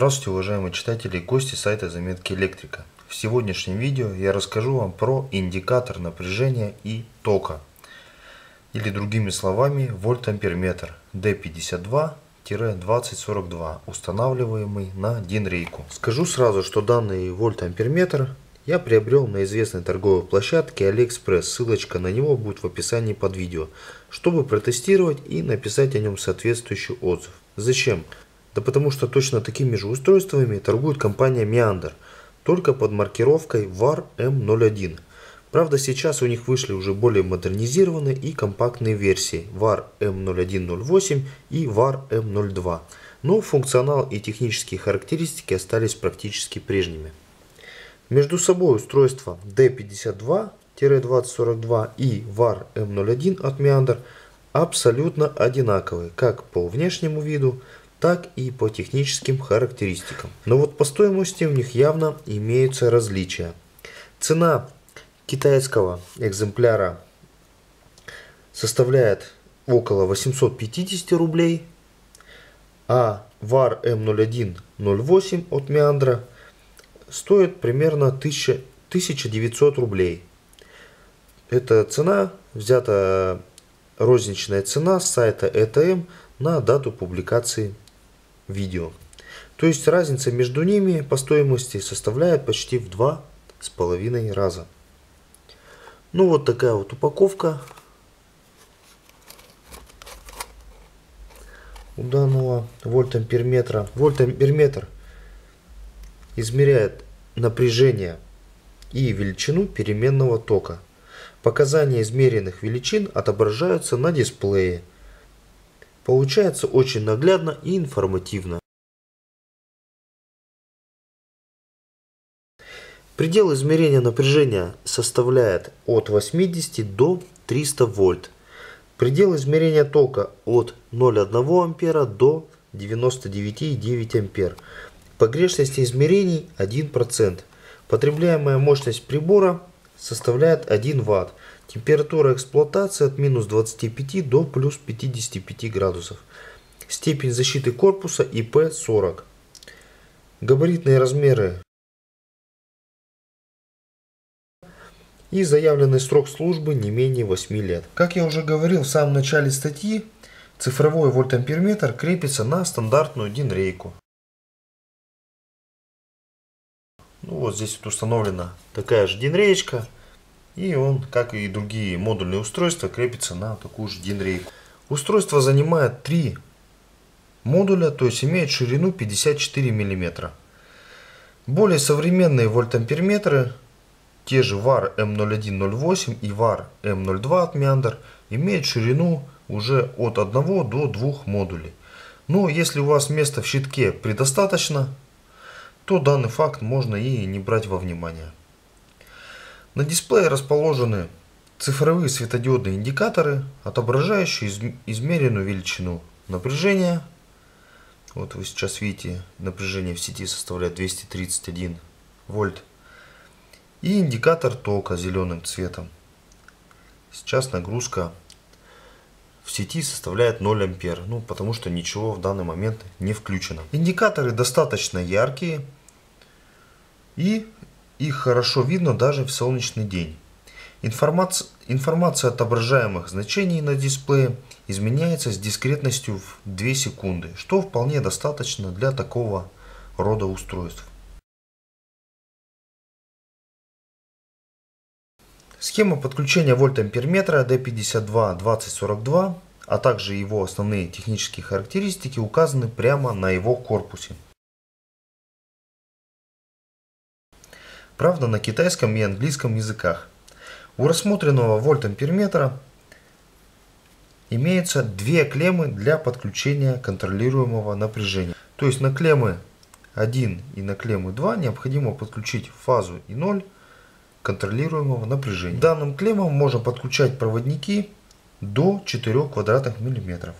Здравствуйте, уважаемые читатели и гости сайта Заметки Электрика. В сегодняшнем видео я расскажу вам про индикатор напряжения и тока, или другими словами вольтамперметр D52-2042, устанавливаемый на DIN-рейку. Скажу сразу, что данный вольтамперметр я приобрел на известной торговой площадке AliExpress, ссылочка на него будет в описании под видео, чтобы протестировать и написать о нем соответствующий отзыв. Зачем? Да потому что точно такими же устройствами торгует компания Меандр, только под маркировкой ВАР-М01. Правда, сейчас у них вышли уже более модернизированные и компактные версии ВАР-М01-08 и ВАР-М02, но функционал и технические характеристики остались практически прежними. Между собой устройства D52-2042 и ВАР-М01 от Меандр абсолютно одинаковые как по внешнему виду, так и по техническим характеристикам. Но вот по стоимости у них явно имеются различия. Цена китайского экземпляра составляет около 850 рублей, а ВАР-М01-08 от Меандра стоит примерно 1900 рублей. Эта цена взята, розничная цена с сайта ЭТМ на дату публикации видео. То есть разница между ними по стоимости составляет почти в 2,5 раза. Ну вот такая вот упаковка у данного вольтамперметра. Вольтамперметр измеряет напряжение и величину переменного тока. Показания измеренных величин отображаются на дисплее. Получается очень наглядно и информативно. Предел измерения напряжения составляет от 80 до 300 вольт. Предел измерения тока от 0,1 ампера до 99,9 ампер. Погрешность измерений 1%. Потребляемая мощность прибора составляет 1 Вт. Температура эксплуатации от минус 25 до плюс 55 градусов. Степень защиты корпуса IP40. Габаритные размеры и заявленный срок службы не менее 8 лет. Как я уже говорил в самом начале статьи, цифровой вольтамперметр крепится на стандартную DIN-рейку. Ну вот здесь вот установлена такая же DIN-реечка, и он, как и другие модульные устройства, крепится на такую же DIN-рейку. Устройство занимает 3 модуля, то есть имеет ширину 54 мм. Более современные вольтамперметры, те же ВАР-М01-08 и ВАР-М02 от Меандр, имеют ширину уже от 1 до 2 модулей. Но если у вас места в щитке предостаточно, то данный факт можно и не брать во внимание. На дисплее расположены цифровые светодиодные индикаторы, отображающие измеренную величину напряжения. Вот вы сейчас видите, напряжение в сети составляет 231 вольт. И индикатор тока зеленым цветом. Сейчас нагрузка в сети составляет 0 ампер, ну потому что ничего в данный момент не включено. Индикаторы достаточно яркие, и их хорошо видно даже в солнечный день. Информация отображаемых значений на дисплее изменяется с дискретностью в 2 секунды, что вполне достаточно для такого рода устройств. Схема подключения вольтамперметра D52-2042, а также его основные технические характеристики указаны прямо на его корпусе. Правда, на китайском и английском языках. У рассмотренного вольтамперметра имеются 2 клеммы для подключения контролируемого напряжения. То есть на клеммы 1 и на клеммы 2 необходимо подключить фазу и 0 контролируемого напряжения. Данным клеммам можно подключать проводники до 4 квадратных миллиметров.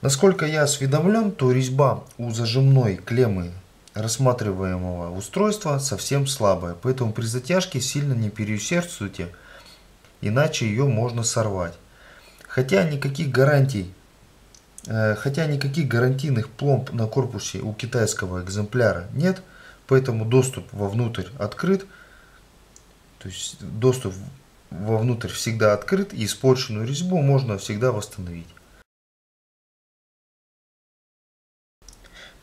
Насколько я осведомлен, то резьба у зажимной клеммы рассматриваемого устройства совсем слабая, поэтому при затяжке сильно не переусердствуйте, иначе ее можно сорвать. Хотя никаких гарантий Хотя никаких гарантийных пломб на корпусе у китайского экземпляра нет, поэтому доступ вовнутрь открыт. То есть доступ вовнутрь всегда открыт, и испорченную резьбу можно всегда восстановить.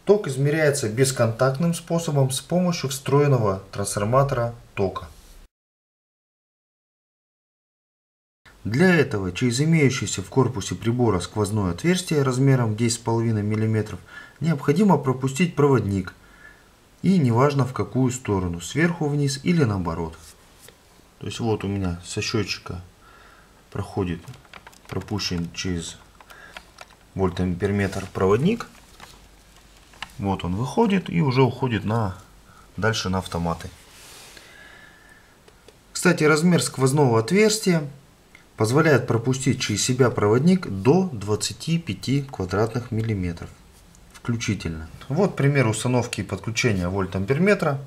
Ток измеряется бесконтактным способом с помощью встроенного трансформатора тока. Для этого через имеющееся в корпусе прибора сквозное отверстие размером 10,5 мм необходимо пропустить проводник, и неважно в какую сторону, сверху вниз или наоборот. То есть вот у меня со счетчика проходит пропущен через вольтамперметр проводник. Вот он выходит и уже уходит дальше на автоматы. Кстати, размер сквозного отверстия позволяет пропустить через себя проводник до 25 квадратных миллиметров включительно. Вот пример установки и подключения вольтамперметра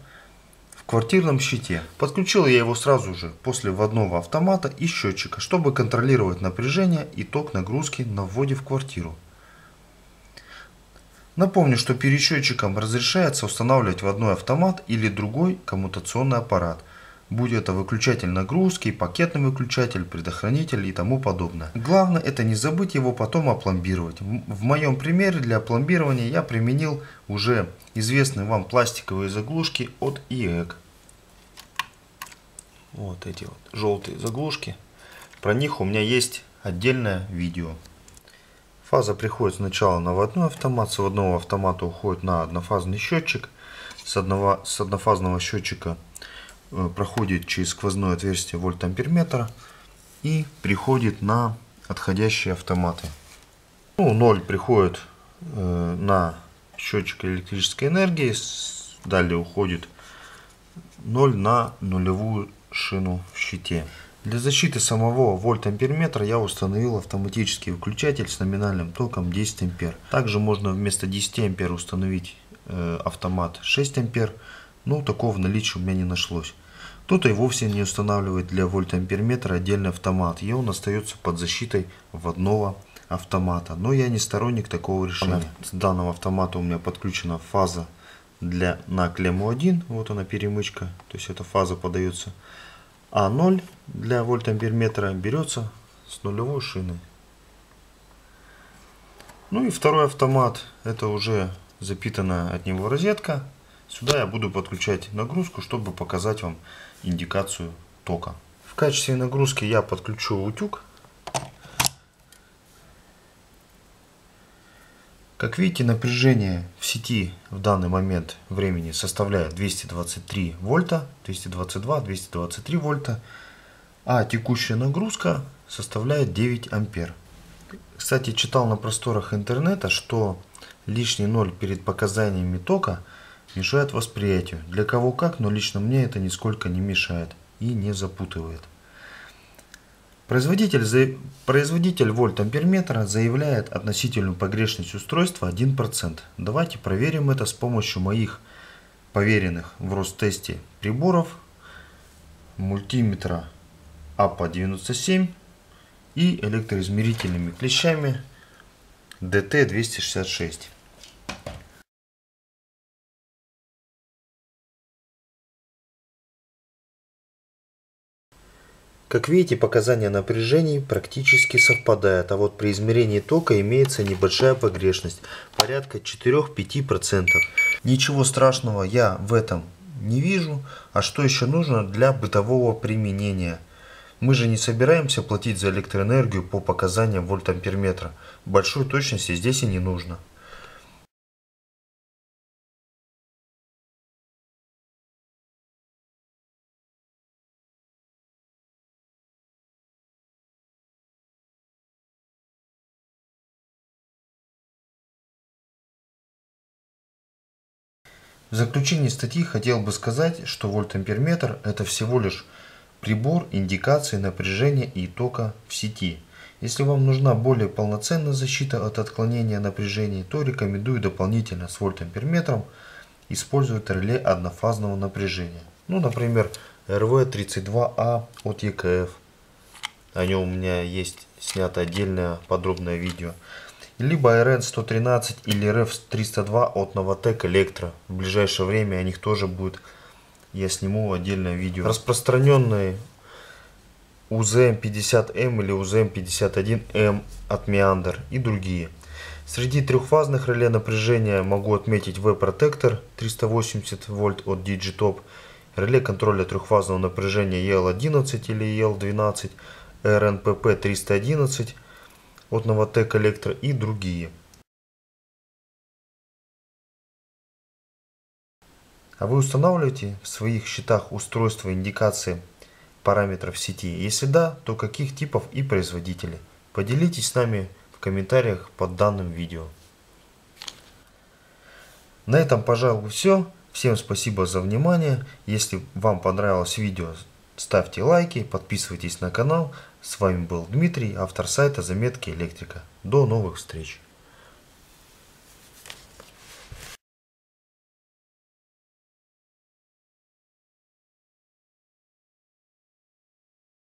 в квартирном щите. Подключил я его сразу же после вводного автомата и счетчика, чтобы контролировать напряжение и ток нагрузки на вводе в квартиру. Напомню, что перед счетчиком разрешается устанавливать вводной автомат или другой коммутационный аппарат, будь это выключатель нагрузки, пакетный выключатель, предохранитель и тому подобное. Главное, это не забыть его потом опломбировать. В моем примере для опломбирования я применил уже известные вам пластиковые заглушки от ИЭК. Вот эти вот желтые заглушки. Про них у меня есть отдельное видео. Фаза приходит сначала на вводной автомат, с вводного автомата уходит на однофазный счетчик, с однофазного счетчика проходит через сквозное отверстие вольтамперметра и приходит на отходящие автоматы. 0 приходит на счетчик электрической энергии, далее уходит 0 на нулевую шину в щите. Для защиты самого вольтамперметра я установил автоматический выключатель с номинальным током 10 ампер. Также можно вместо 10 ампер установить автомат 6 ампер, но такого в наличии у меня не нашлось. Кто-то и вовсе не устанавливает для вольтамперметра отдельный автомат, и он остается под защитой вводного автомата. Но я не сторонник такого решения. К данному автомату у меня подключена фаза на клемму 1, вот она перемычка, то есть эта фаза подается. А 0 для вольтамперметра берется с нулевой шины. Ну и второй автомат, это уже запитанная от него розетка. Сюда я буду подключать нагрузку, чтобы показать вам индикацию тока. В качестве нагрузки я подключу утюг. Как видите, напряжение в сети в данный момент времени составляет 223 вольта, 222-223 вольта, а текущая нагрузка составляет 9 ампер. Кстати, читал на просторах интернета, что лишний 0 перед показаниями тока мешает восприятию. Для кого как, но лично мне это нисколько не мешает и не запутывает. Производитель вольтамперметра заявляет относительную погрешность устройства 1%. Давайте проверим это с помощью моих проверенных в Ростесте приборов, мультиметра AP97 и электроизмерительными клещами DT266. Как видите, показания напряжений практически совпадают, а вот при измерении тока имеется небольшая погрешность, порядка 4-5%. Ничего страшного я в этом не вижу, а что еще нужно для бытового применения? Мы же не собираемся платить за электроэнергию по показаниям вольтамперметра, большой точности здесь и не нужно. В заключение статьи хотел бы сказать, что вольтамперметр – это всего лишь прибор индикации напряжения и тока в сети. Если вам нужна более полноценная защита от отклонения напряжений, то рекомендую дополнительно с вольтамперметром использовать реле однофазного напряжения. Ну, например, RV32A от EKF. О нем у меня есть снято отдельное подробное видео. либо RN 113 или RF-302 от Novotec Electro. В ближайшее время о них тоже будет, я сниму отдельное видео. Распространенные УЗМ-50М или УЗМ-51М от Меандр и другие. Среди трехфазных реле напряжения могу отметить В-протектор 380 вольт от Digitop, реле контроля трехфазного напряжения EL-11 или EL-12, РНПП-311 от Novotec Electro и другие. А вы устанавливаете в своих счетах устройства индикации параметров сети? Если да, то каких типов и производителей? Поделитесь с нами в комментариях под данным видео. На этом, пожалуй, все. Всем спасибо за внимание. Если вам понравилось видео, ставьте лайки, подписывайтесь на канал. С вами был Дмитрий, автор сайта «Заметки Электрика». До новых встреч!